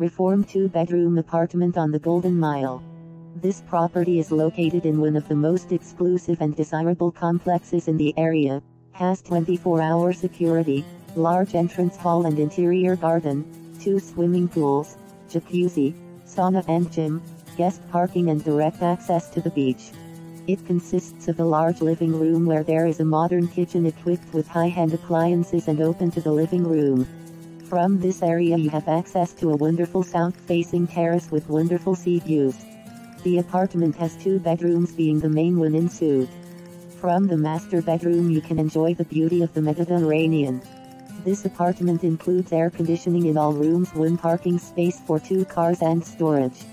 reformed two-bedroom apartment on the Golden Mile. This property is located in one of the most exclusive and desirable complexes in the area, has 24-hour security, large entrance hall and interior garden, 2 swimming pools, jacuzzi, sauna and gym, guest parking and direct access to the beach. It consists of a large living room where there is a modern kitchen equipped with high-end appliances and open to the living room. From this area you have access to a wonderful south-facing terrace with wonderful sea views. The apartment has 2 bedrooms, being the main one en suite. From the master bedroom you can enjoy the beauty of the Mediterranean. This apartment includes air conditioning in all rooms, one parking space for 2 cars and storage.